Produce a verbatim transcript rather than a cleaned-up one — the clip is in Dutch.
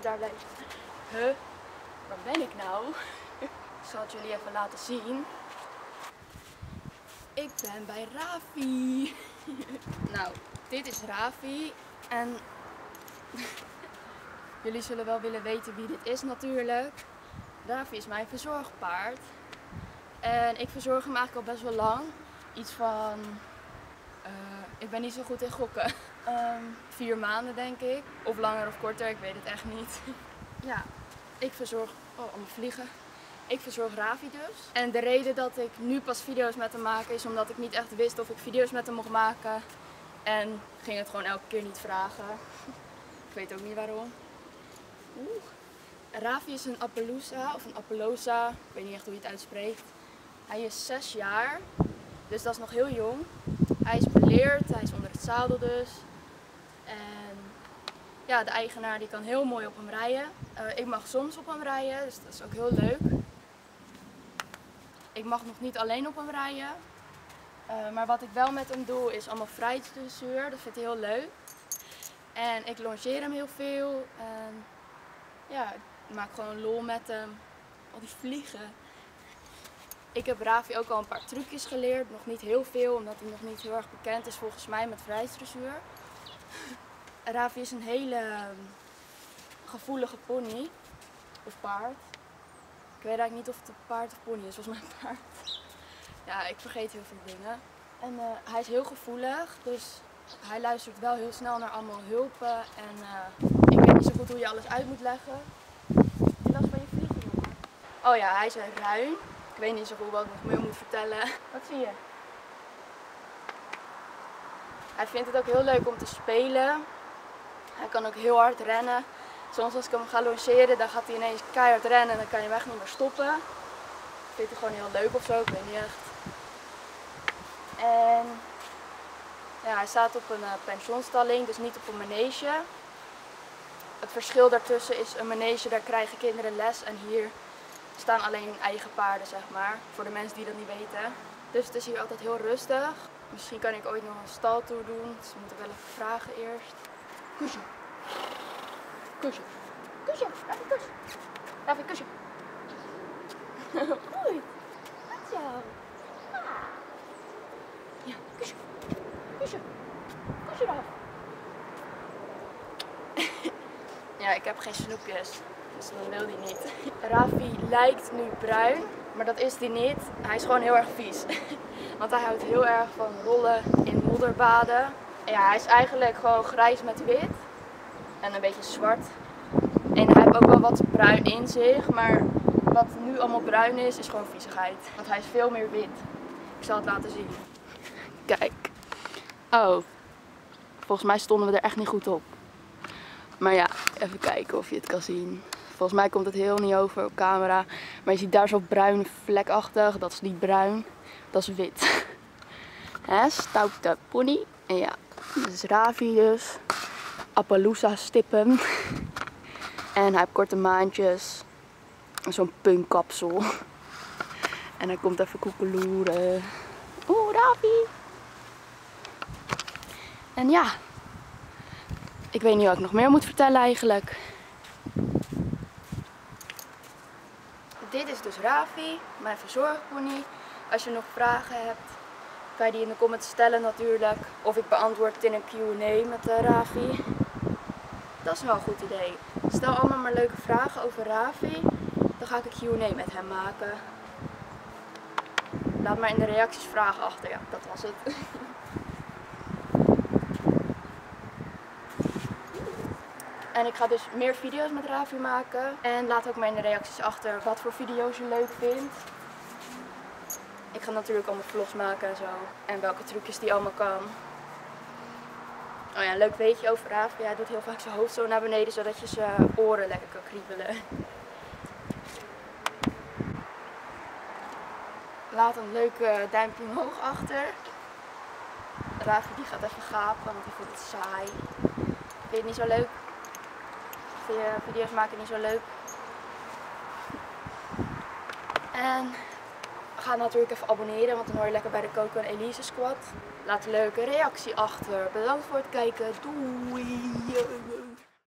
Daar ben ik. Huh? Waar ben ik nou? Ik zal het jullie even laten zien. Ik ben bij Ravi. Nou, dit is Ravi. En jullie zullen wel willen weten wie dit is natuurlijk. Ravi is mijn verzorgpaard. En ik verzorg hem eigenlijk al best wel lang. Iets van... Uh, ik ben niet zo goed in gokken. Um, vier maanden denk ik. Of langer of korter, ik weet het echt niet. Ja, ik verzorg... Oh, allemaal vliegen. Ik verzorg Ravi dus. En de reden dat ik nu pas video's met hem maak is omdat ik niet echt wist of ik video's met hem mocht maken. En ging het gewoon elke keer niet vragen. Ik weet ook niet waarom. Oeh. Ravi is een Appaloosa, of een Appaloosa, ik weet niet echt hoe je het uitspreekt. Hij is zes jaar, dus dat is nog heel jong. Hij is beleerd, hij is onder het zadel dus. En ja, de eigenaar die kan heel mooi op hem rijden. Uh, ik mag soms op hem rijden, dus dat is ook heel leuk. Ik mag nog niet alleen op hem rijden. Uh, maar wat ik wel met hem doe is allemaal vrijheidsdressuur, dat vind ik heel leuk. En ik longeer hem heel veel. En ja, ik maak gewoon lol met hem. Al die vliegen. Ik heb Ravi ook al een paar trucjes geleerd. Nog niet heel veel, omdat hij nog niet heel erg bekend is volgens mij met vrijheidsdressuur. Ravi is een hele gevoelige pony. Of paard. Ik weet eigenlijk niet of het een paard of pony is, volgens mij een paard. Ja, ik vergeet heel veel dingen. En uh, hij is heel gevoelig, dus hij luistert wel heel snel naar allemaal hulpen. En uh, ik weet niet zo goed hoe je alles uit moet leggen. Je last van je vliegen, jongen. Oh ja, hij is een ruin. Ik weet niet zo goed wat ik nog meer moet vertellen. Wat zie je? Hij vindt het ook heel leuk om te spelen. Hij kan ook heel hard rennen. Soms als ik hem ga logeren, dan gaat hij ineens keihard rennen en dan kan je hem echt niet meer stoppen. Ik vind het gewoon heel leuk ofzo, ik weet niet echt. En ja, hij staat op een uh, pensionstalling, dus niet op een manege. Het verschil daartussen is een manege, daar krijgen kinderen les en hier staan alleen eigen paarden, zeg maar. Voor de mensen die dat niet weten. Dus het is hier altijd heel rustig. Misschien kan ik ooit nog een staltour doen, dus we moeten wel even vragen eerst. Kusje. Kusje. Kusje. Ravi, kusje. Ravi, kusje. Oei. Goed zo. Ja, kusje. Kusje. Kusje eraf. Ja, ik heb geen snoepjes. Dus dan wil die niet. Ravi lijkt nu bruin, maar dat is die niet. Hij is gewoon heel erg vies. Want hij houdt heel erg van rollen in modderbaden. En ja, hij is eigenlijk gewoon grijs met wit. En een beetje zwart. En hij heeft ook wel wat bruin in zich, maar wat nu allemaal bruin is, is gewoon viezigheid. Want hij is veel meer wit. Ik zal het laten zien. Kijk. Oh. Volgens mij stonden we er echt niet goed op. Maar ja, even kijken of je het kan zien. Volgens mij komt het heel niet over op camera. Maar je ziet daar zo'n bruine vlekachtig. Dat is niet bruin. Dat is wit. Hè, stoute pony. En ja, dit is Ravi dus. Appaloosa stippen. En hij heeft korte maantjes. Zo'n punkkapsel. En hij komt even koekeloeren. Oeh, Ravi! En ja. Ik weet niet wat ik nog meer moet vertellen eigenlijk. Dit is dus Ravi, mijn verzorgpony. Als je nog vragen hebt, kan je die in de comments stellen natuurlijk. Of ik beantwoord het in een Q en A met uh, Ravi. Dat is wel een goed idee. Stel allemaal maar leuke vragen over Ravi. Dan ga ik een Q en A met hem maken. Laat maar in de reacties vragen achter. Ja, dat was het. En ik ga dus meer video's met Ravi maken. En laat ook maar in de reacties achter wat voor video's je leuk vindt. Ik ga natuurlijk allemaal vlogs maken en zo. En welke trucjes die allemaal kan. Oh ja, leuk weetje over Ravi. Hij doet heel vaak zijn hoofd zo naar beneden, zodat je zijn oren lekker kan kriebelen. Laat een leuke duimpje omhoog achter. Ravi die gaat even gapen, want hij vindt het saai. Vind je het niet zo leuk? Vind je video's maken niet zo leuk? En ga natuurlijk even abonneren, want dan hoor je lekker bij de Coco en Elise squad. Laat een leuke reactie achter. Bedankt voor het kijken. Doei!